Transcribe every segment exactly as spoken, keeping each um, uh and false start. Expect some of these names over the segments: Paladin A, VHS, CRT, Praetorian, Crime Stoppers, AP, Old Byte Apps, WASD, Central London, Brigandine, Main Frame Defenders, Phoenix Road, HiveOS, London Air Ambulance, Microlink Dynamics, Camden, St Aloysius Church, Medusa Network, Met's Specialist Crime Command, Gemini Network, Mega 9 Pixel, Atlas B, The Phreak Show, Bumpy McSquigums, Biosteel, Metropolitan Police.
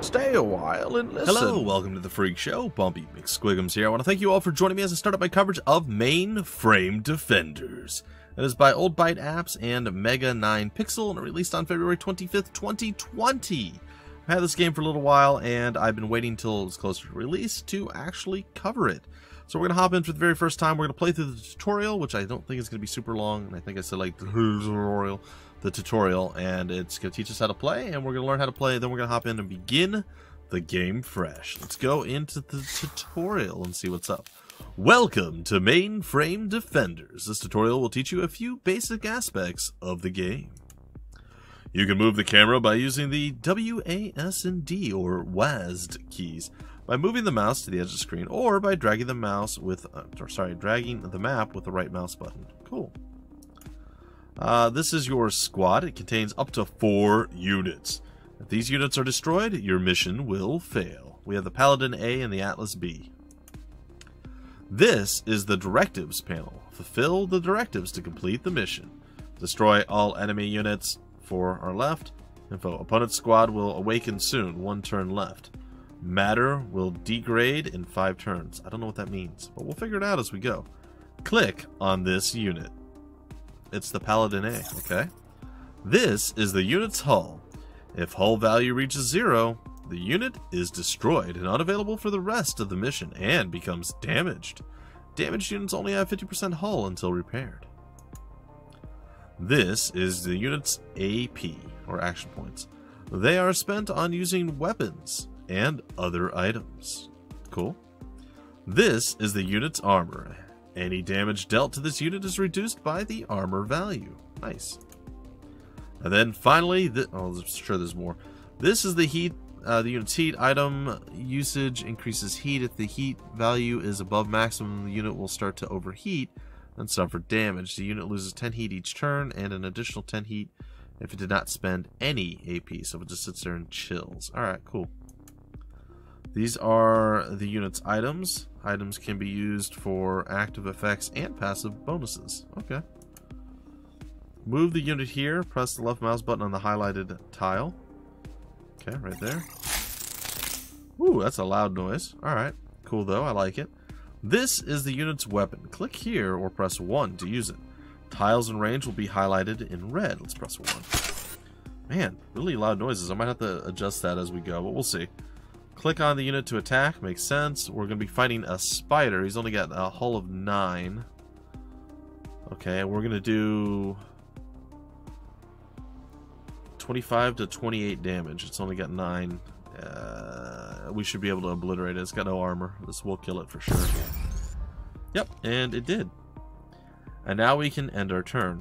Stay a while and listen. Hello, welcome to the Freak Show. Bumpy McSquigums here. I want to thank you all for joining me as I start up my coverage of Main Frame Defenders. It is by Old Byte Apps and Mega nine Pixel, and it released on February twenty-fifth, twenty twenty. I've had this game for a little while, and I've been waiting till it's closer to release to actually cover it. So we're going to hop in for the very first time. We're going to play through the tutorial, which I don't think is going to be super long. And I think I said, like, the tutorial, the tutorial, and it's going to teach us how to play, and we're going to learn how to play. Then we're going to hop in and begin the game fresh. Let's go into the tutorial and see what's up. Welcome to Main Frame Defenders. This tutorial will teach you a few basic aspects of the game. You can move the camera by using the W A S D or W A S D keys, by moving the mouse to the edge of the screen, or by dragging the mouse with, uh, or sorry, dragging the map with the right mouse button. Cool. Uh, this is your squad. It contains up to four units. If these units are destroyed, your mission will fail. We have the Paladin A and the Atlas B. This is the directives panel. Fulfill the directives to complete the mission. Destroy all enemy units. For our left. Info. Opponent's squad will awaken soon. One turn left. Matter will degrade in five turns. I don't know what that means, but we'll figure it out as we go. Click on this unit. It's the Paladin A. Okay. This is the unit's hull. If hull value reaches zero, the unit is destroyed and unavailable for the rest of the mission and becomes damaged. Damaged units only have fifty percent hull until repaired. This is the unit's A P, or action points. They are spent on using weapons and other items. Cool. This is the unit's armor. Any damage dealt to this unit is reduced by the armor value. Nice. And then finally, the, oh, I'm sure there's more. This is the heat. Uh, the unit's heat item usage increases heat. If the heat value is above maximum, the unit will start to overheat and suffer damage. The unit loses ten heat each turn and an additional ten heat if it did not spend any A P. So it just sits there and chills. Alright, cool. These are the unit's items. Items can be used for active effects and passive bonuses. Okay. Move the unit here. Press the left mouse button on the highlighted tile. Okay, right there. Ooh, that's a loud noise. Alright, cool though. I like it. This is the unit's weapon. Click here or press one to use it. Tiles and range will be highlighted in red. Let's press one. Man, really loud noises. I might have to adjust that as we go, but we'll see. Click on the unit to attack. Makes sense. We're going to be fighting a spider. He's only got a hull of nine. Okay, we're going to do twenty-five to twenty-eight damage. It's only got nine. Uh, we should be able to obliterate it. It's got no armor. This will kill it for sure. Yep, and it did. And now we can end our turn.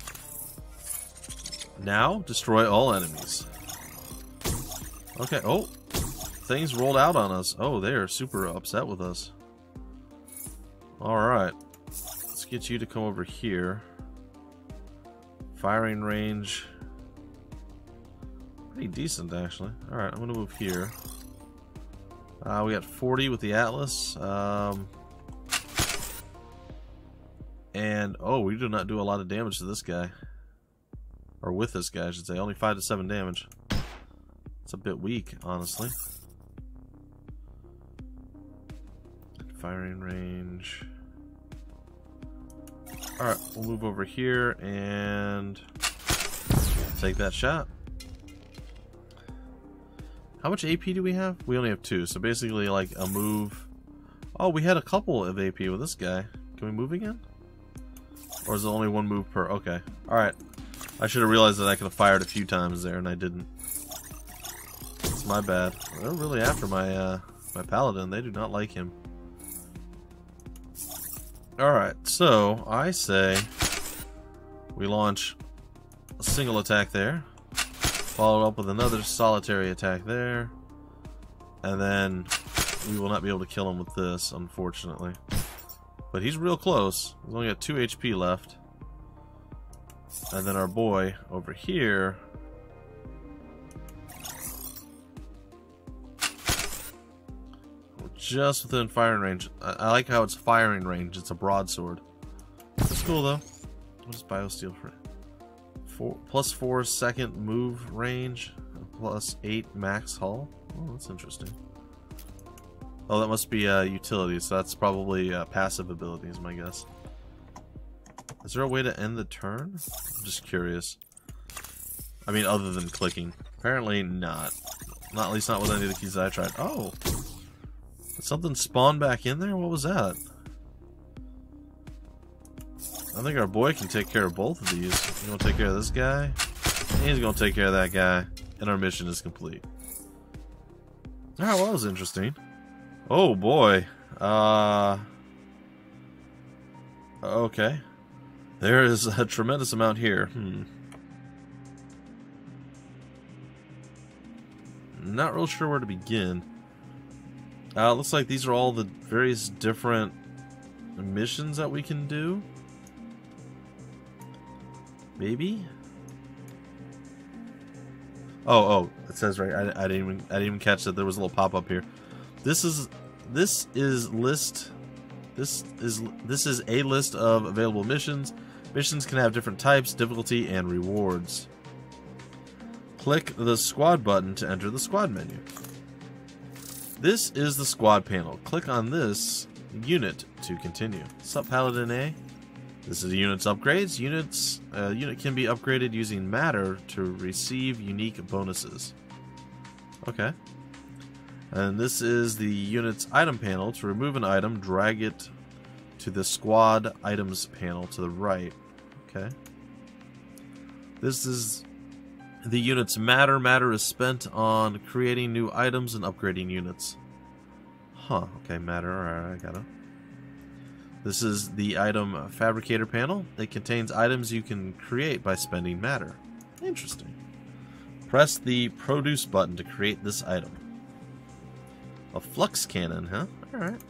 Now, destroy all enemies. Okay, oh. Things rolled out on us. Oh, they are super upset with us. Alright. Let's get you to come over here. Firing range. Pretty decent, actually. Alright, I'm going to move here. Uh, we got forty with the Atlas. Um, and, oh, we do not do a lot of damage to this guy. Or with this guy, I should say. Only five to seven damage. It's a bit weak, honestly. Firing range. Alright, we'll move over here and take that shot. How much A P do we have? We only have two, so basically like a move. Oh, we had a couple of A P with this guy. Can we move again? Or is it only one move per? Okay. Alright. I should have realized that I could have fired a few times there and I didn't. It's my bad. They're really after my uh, my Paladin. They do not like him. Alright, so I say we launch a single attack there. Followed up with another solitary attack there. And then we will not be able to kill him with this, unfortunately. But he's real close. He's only got two H P left. And then our boy over here. We're just within firing range. I, I like how it's firing range. It's a broadsword. That's cool though. What is Biosteel for? Four, plus four second move range. plus eight max hull. Oh, that's interesting. Oh, that must be uh, utilities, so that's probably uh, passive abilities, my guess. Is there a way to end the turn? I'm just curious. I mean, other than clicking. Apparently not. Not at least not with any of the keys I tried. Oh! Did something spawn back in there? What was that? I think our boy can take care of both of these. He's gonna take care of this guy. He's gonna take care of that guy. And our mission is complete. Alright, well, that was interesting. Oh boy. Uh, okay. There is a tremendous amount here. Hmm. Not real sure where to begin. Uh, looks like these are all the various different missions that we can do. Maybe. Oh, oh! It says right. I, I didn't even. I didn't even catch that there was a little pop-up here. This is. This is list. This is. This is a list of available missions. Missions can have different types, difficulty, and rewards. Click the squad button to enter the squad menu. This is the squad panel. Click on this unit to continue. Sup, Paladin A? This is the unit's upgrades. Units uh, unit can be upgraded using matter to receive unique bonuses. Okay. And this is the unit's item panel. To remove an item, drag it to the squad items panel to the right. Okay. This is the unit's matter. Matter is spent on creating new items and upgrading units. Huh. Okay, matter. Alright, I got it. This is the item fabricator panel. It contains items you can create by spending matter. Interesting. Press the produce button to create this item. A flux cannon, huh? Alright.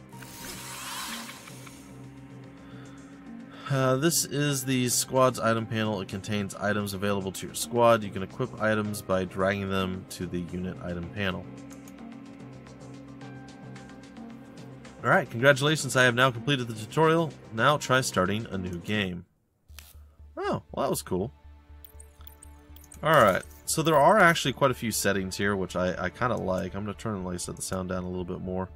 Uh, this is the squad's item panel. It contains items available to your squad. You can equip items by dragging them to the unit item panel. Alright, congratulations, I have now completed the tutorial. Now try starting a new game. Oh, well that was cool. Alright, so there are actually quite a few settings here, which I, I kind of like. I'm going to turn, like I said, the sound down a little bit more.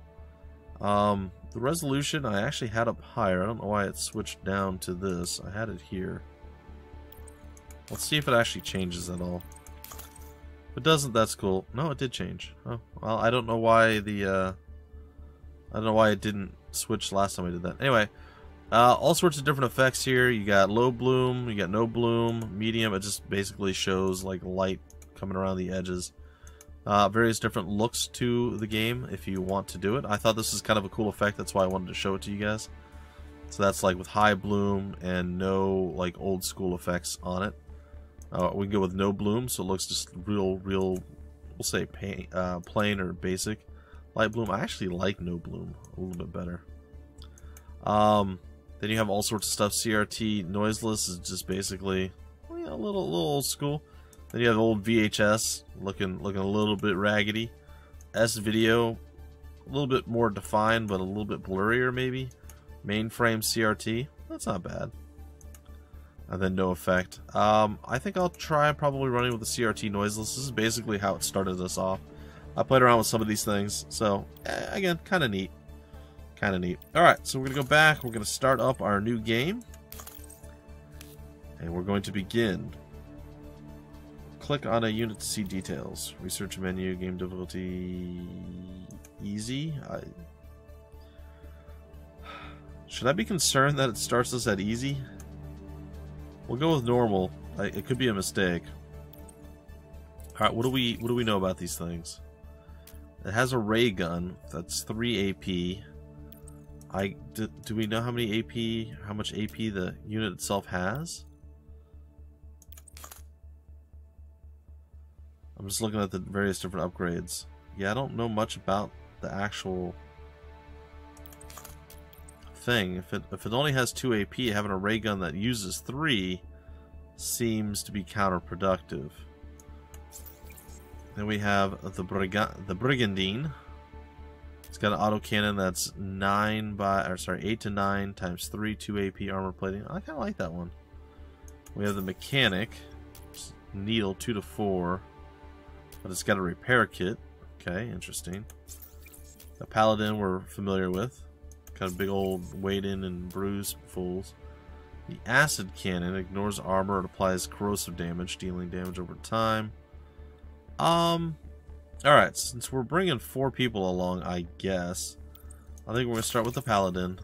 Um, the resolution I actually had up higher. I don't know why it switched down to this. I had it here. Let's see if it actually changes at all. If it doesn't, that's cool. No, it did change. Oh, well, I don't know why the, uh, I don't know why it didn't switch last time I did that. Anyway, uh, all sorts of different effects here. You got low bloom, you got no bloom, medium. It just basically shows like light coming around the edges. Uh, various different looks to the game if you want to do it. I thought this was kind of a cool effect. That's why I wanted to show it to you guys. So that's like with high bloom and no like old school effects on it. Uh, we can go with no bloom, so it looks just real, real, we'll say pain, uh, plain or basic. Light bloom. I actually like no bloom a little bit better. Um, then you have all sorts of stuff. C R T noiseless is just basically well, yeah, a little, little old school. Then you have old V H S looking, looking a little bit raggedy. S video, a little bit more defined, but a little bit blurrier maybe. Mainframe C R T. That's not bad. And then no effect. Um, I think I'll try probably running with the C R T noiseless. This is basically how it started us off. I played around with some of these things, so, eh, again, kind of neat. Kind of neat. Alright, so we're going to go back, we're going to start up our new game, and we're going to begin. Click on a unit to see details. Research menu, game difficulty, easy. I... Should I be concerned that it starts us at easy? We'll go with normal. I, it could be a mistake. Alright, what do we, what do we know about these things? It has a ray gun. That's three A P. I do, do we know how many A P, how much A P the unit itself has? I'm just looking at the various different upgrades. Yeah, I don't know much about the actual thing. If it if it only has two A P, having a ray gun that uses three seems to be counterproductive. Then we have the Briga the Brigandine. It's got an autocannon that's nine by or sorry, eight to nine times three, two A P armor plating. I kinda like that one. We have the mechanic. Needle two to four. But it's got a repair kit. Okay, interesting. A paladin we're familiar with. Got a big old wade in and bruise fools. The acid cannon ignores armor and applies corrosive damage, dealing damage over time. Um, alright, since we're bringing four people along, I guess, I think we're going to start with the paladin.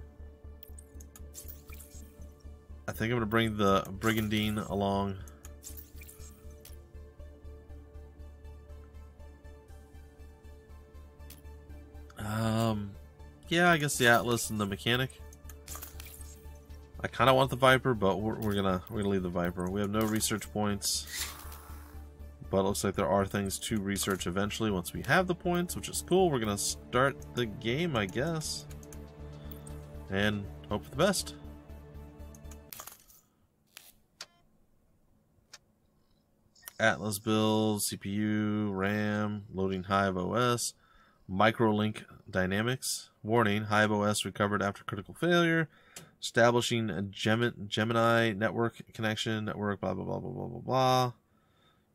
I think I'm going to bring the brigandine along. Um, yeah, I guess the Atlas and the mechanic. I kind of want the Viper, but we're, we're gonna we're gonna leave the Viper. We have no research points, but it looks like there are things to research eventually once we have the points, which is cool. We're gonna start the game, I guess, and hope for the best. Atlas build, C P U, RAM, loading HiveOS, Microlink Dynamics. Warning: HiveOS recovered after critical failure. Establishing a Gem Gemini Network connection, network, blah, blah, blah, blah, blah, blah, blah.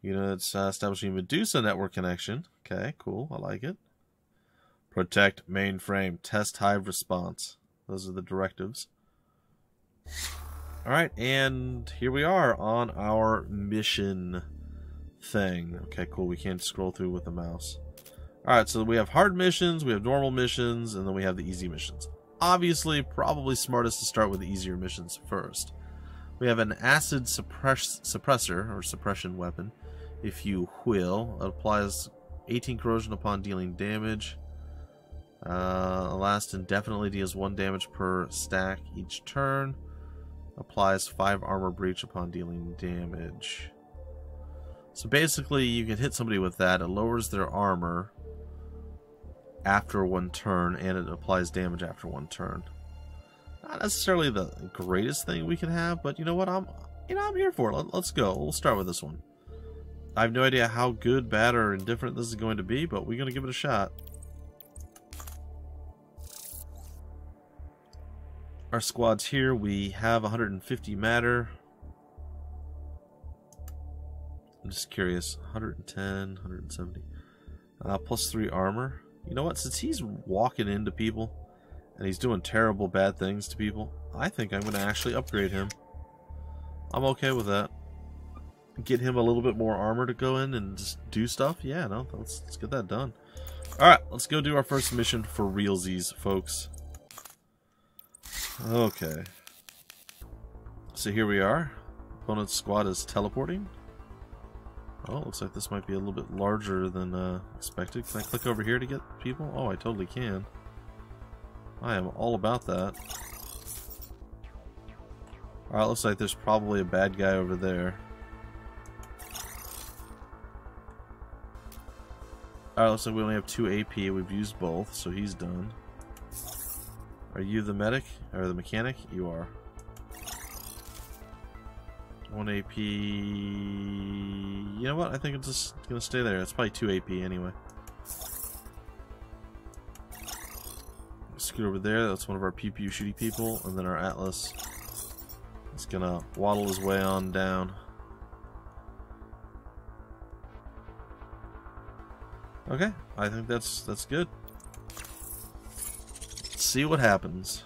You know, it's uh, establishing Medusa Network connection. Okay, cool. I like it. Protect mainframe. Test Hive response. Those are the directives. All right, and here we are on our mission thing. Okay, cool. We can't scroll through with the mouse. All right, so we have hard missions, we have normal missions, and then we have the easy missions. Obviously, probably smartest to start with the easier missions first. We have an acid suppress suppressor, or suppression weapon, if you will. It applies eighteen corrosion upon dealing damage. Uh, lasts indefinitely, deals one damage per stack each turn. Applies five armor breach upon dealing damage. So basically, you can hit somebody with that. It lowers their armor after one turn, and it applies damage after one turn. Not necessarily the greatest thing we can have, but you know what? I'm, you know, I'm here for it. Let, let's go. We'll start with this one. I have no idea how good, bad, or indifferent this is going to be, but we're going to give it a shot. Our squad's here. We have one hundred fifty matter. I'm just curious. one hundred ten, one hundred seventy. Uh, plus three armor. You know what, since he's walking into people and he's doing terrible bad things to people, I think I'm going to actually upgrade him. I'm okay with that. Get him a little bit more armor to go in and just do stuff. Yeah, no, let's, let's get that done. Alright, let's go do our first mission for realsies, folks. Okay. So here we are. Opponent's squad is teleporting. Oh, looks like this might be a little bit larger than uh, expected. Can I click over here to get people? Oh, I totally can. I am all about that. Alright, looks like there's probably a bad guy over there. Alright, looks like we only have two A P. We've used both, so he's done. Are you the medic? Or the mechanic? You are. One A P. You know what? I think it's just gonna stay there. It's probably two A P anyway. Scoot over there. That's one of our P P U shooty people, and then our Atlas is gonna waddle his way on down. Okay, I think that's that's good. Let's see what happens.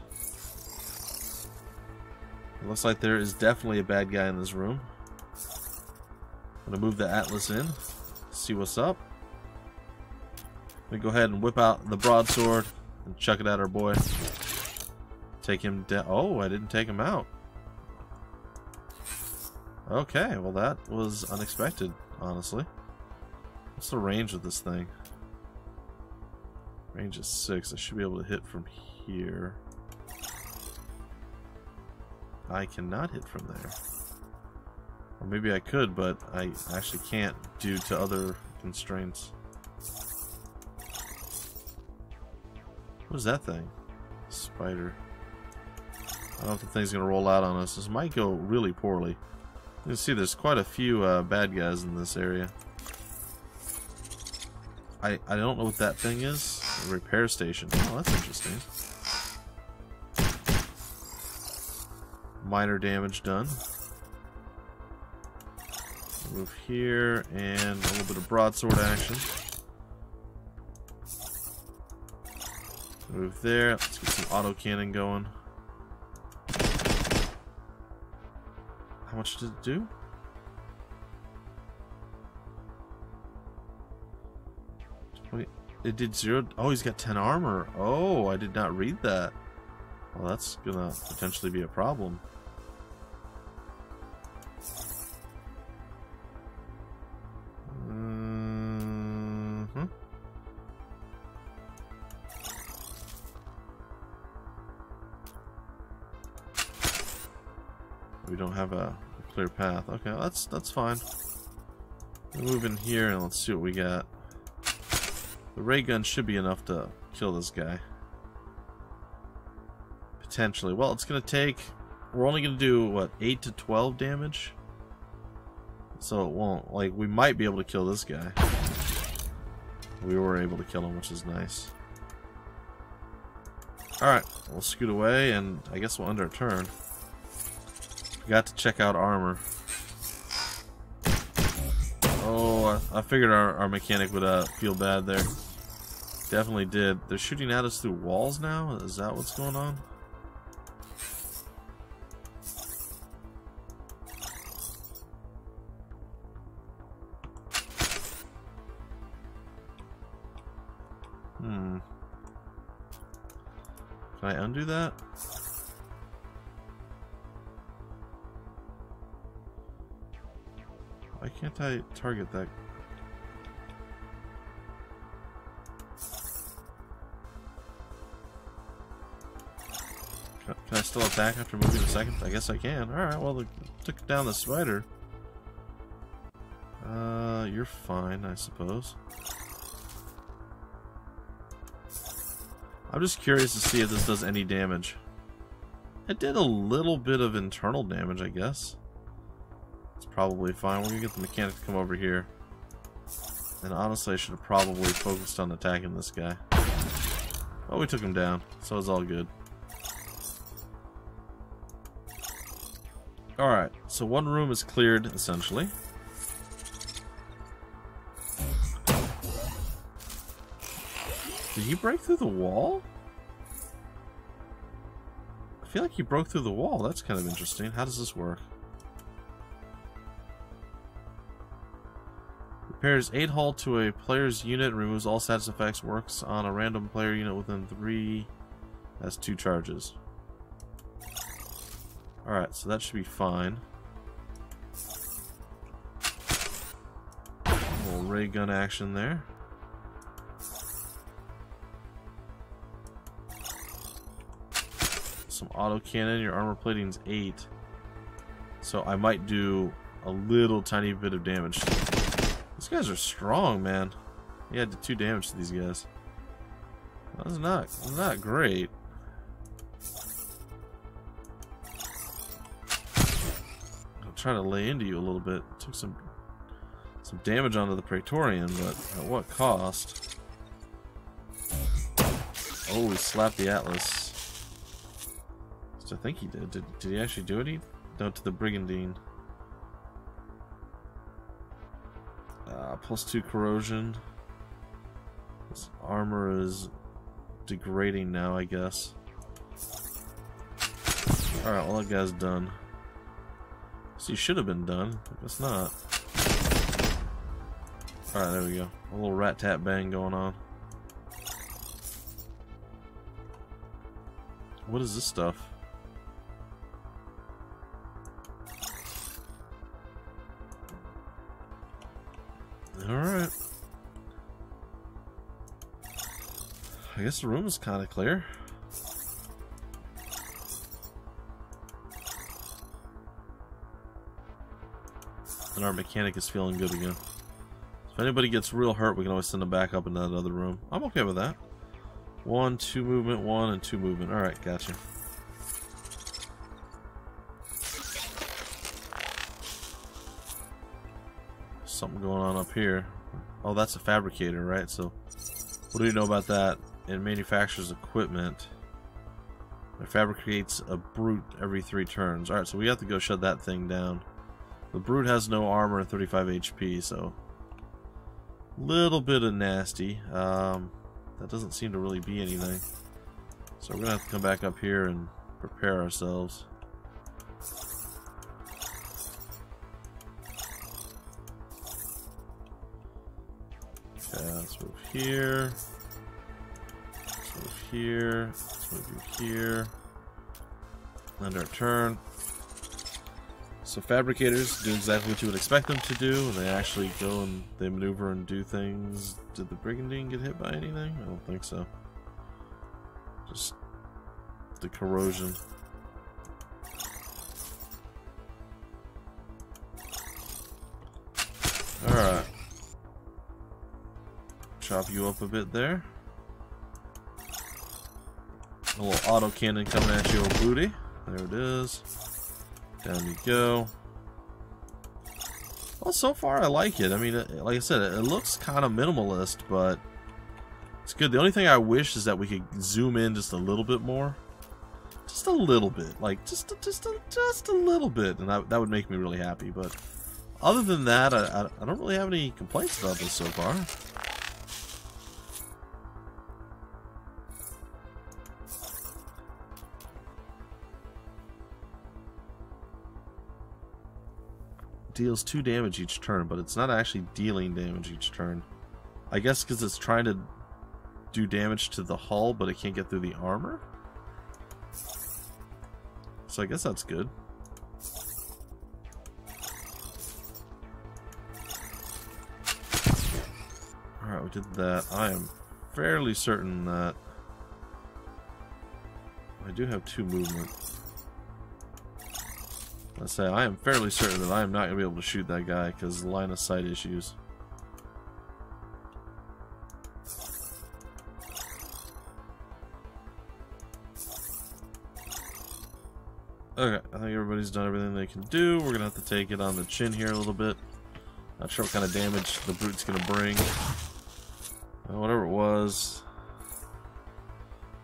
It looks like there is definitely a bad guy in this room. I'm going to move the Atlas in, see what's up. I'm going to go ahead and whip out the broadsword and chuck it at our boy. Take him down. Oh, I didn't take him out. Okay, well that was unexpected, honestly. What's the range of this thing? Range is six. I should be able to hit from here. I cannot hit from there. Or maybe I could, but I actually can't due to other constraints. What is that thing? Spider. I don't know if the thing's going to roll out on us. This might go really poorly. You can see there's quite a few uh, bad guys in this area. I, I don't know what that thing is. A repair station. Oh, that's interesting. Minor damage done. Move here and a little bit of broadsword action. Move there. Let's get some autocannon going. How much did it do? twenty. It did zero. Oh, he's got ten armor. Oh, I did not read that. Well, that's gonna potentially be a problem. We don't have a clear path. Okay, that's that's fine. We'll move in here and let's see what we got. The ray gun should be enough to kill this guy. Potentially. Well, it's gonna take. We're only gonna do what, eight to twelve damage. So it won't. Like, we might be able to kill this guy. We were able to kill him, which is nice. All right, we'll scoot away, and I guess we'll end our turn. Got to check out armor. Oh, I, I figured our, our mechanic would uh, feel bad there. Definitely did. They're shooting at us through walls now? Is that what's going on? Hmm. Can I undo that? Why can't I target that? Can I still attack after moving a second? I guess I can. Alright, well, they took down the spider. Uh, you're fine, I suppose. I'm just curious to see if this does any damage. It did a little bit of internal damage, I guess. It's probably fine. We're gonna get the mechanic to come over here. And honestly, I should have probably focused on attacking this guy. Well, we took him down, so it's all good. Alright, so one room is cleared, essentially. Did he break through the wall? I feel like he broke through the wall. That's kind of interesting. How does this work? Repairs eight hull to a player's unit, removes all status effects, works on a random player unit within three. That's two charges. Alright, so that should be fine. A little ray gun action there. Some autocannon. Your armor plating's eight. So I might do a little tiny bit of damage. These guys are strong, man. Yeah, I did two damage to these guys. That's not, that's not great. I'll try to lay into you a little bit. Took some some damage onto the Praetorian, but at what cost? Oh, we slapped the Atlas. So I think he did. Did, did he actually do it? He no, to the Brigandine. Uh, plus two corrosion. This armor is degrading now, I guess. Alright, well, that guy's done. So he should have been done. I guess not. Alright, there we go. A little rat tat bang going on. What is this stuff? Alright. I guess the room is kind of clear. And our mechanic is feeling good again. If anybody gets real hurt, we can always send them back up into that other room. I'm okay with that. One, two movement, one, and two movement. Alright, gotcha. Something going on up here. Oh, that's a fabricator, right? So what do you know about that? It manufactures equipment. It fabricates a brute every three turns. Alright, so we have to go shut that thing down. The Brute has no armor and thirty-five H P, so little bit of nasty. Um, that doesn't seem to really be anything. So we're gonna have to come back up here and prepare ourselves. Okay, let's move here. Let's move here. Let's move you here. End our turn. So fabricators do exactly what you would expect them to do. They actually go and they maneuver and do things. Did the brigandine get hit by anything? I don't think so. Just the corrosion. Alright. Chop you up a bit there. A little autocannon coming at you, old booty. There it is. Down you go. Well, so far I like it. I mean, like I said, it looks kind of minimalist, but it's good. The only thing I wish is that we could zoom in just a little bit more, just a little bit, like just just a, just a little bit, and that, that would make me really happy. But other than that, I, I don't really have any complaints about this so far. Deals two damage each turn, but it's not actually dealing damage each turn. I guess because it's trying to do damage to the hull, but it can't get through the armor. So I guess that's good. Alright, we did that. I am fairly certain that I do have two movement. Let's say I am fairly certain that I am not going to be able to shoot that guy because line of sight issues. Okay, I think everybody's done everything they can do. We're going to have to take it on the chin here a little bit. Not sure what kind of damage the brute's going to bring. Uh, whatever it was,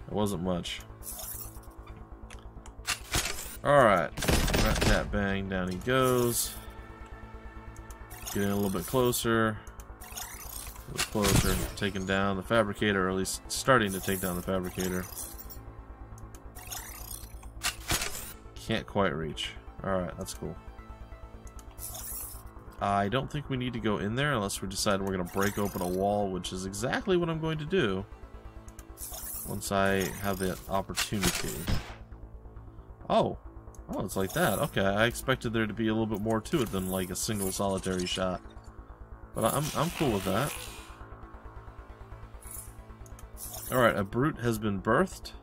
it wasn't much. Alright. Rat tat bang, down he goes. Get in a little bit closer. A little closer. Taking down the fabricator, or at least starting to take down the fabricator. Can't quite reach. Alright, that's cool. I don't think we need to go in there unless we decide we're going to break open a wall, which is exactly what I'm going to do once I have that opportunity. Oh! Oh, it's like that. Okay, I expected there to be a little bit more to it than like a single solitary shot. But I'm, I'm cool with that. Alright, a brute has been birthed.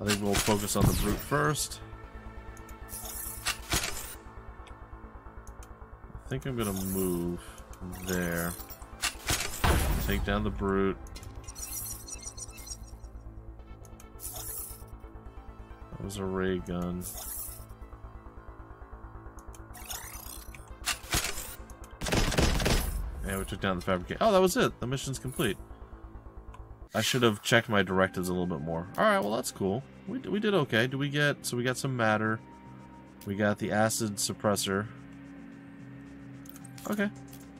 I think we'll focus on the brute first. I think I'm gonna move there. Take down the brute. That was a ray gun. Yeah, we took down the fabricator. Oh, that was it. The mission's complete. I should have checked my directives a little bit more. Alright, well that's cool. We, we did okay. Do we get... So we got some matter. We got the acid suppressor. Okay.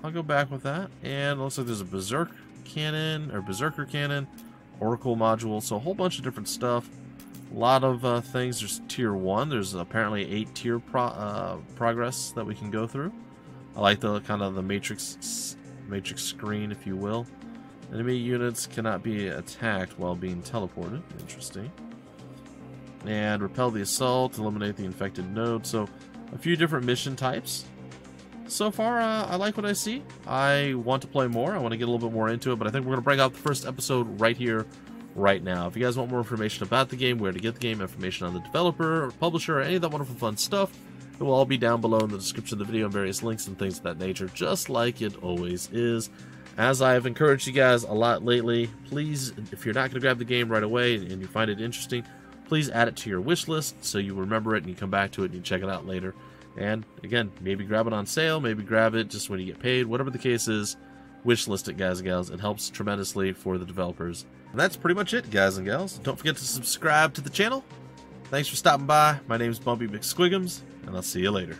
I'll go back with that. And it looks like there's a berserk cannon, or berserker cannon, oracle module, so a whole bunch of different stuff. A lot of uh, things. There's tier one. There's apparently eight tier pro uh, progress that we can go through. I like the kind of the matrix matrix screen, if you will. Enemy units cannot be attacked while being teleported. Interesting. And repel the assault. Eliminate the infected node. So a few different mission types. So far, uh, I like what I see. I want to play more. I want to get a little bit more into it. But I think we're going to break out the first episode right here. Right now. If you guys want more information about the game, where to get the game, information on the developer or publisher, or any of that wonderful fun stuff, it will all be down below in the description of the video and various links and things of that nature, just like it always is. As I have encouraged you guys a lot lately, please, if you're not going to grab the game right away and you find it interesting, please add it to your wish list so you remember it and you come back to it and you check it out later. And again, maybe grab it on sale, maybe grab it just when you get paid, whatever the case is. Wish list it, guys and gals. It helps tremendously for the developers. And that's pretty much it, guys and gals. Don't forget to subscribe to the channel. Thanks for stopping by. My name is Bumpy McSquigums, and I'll see you later.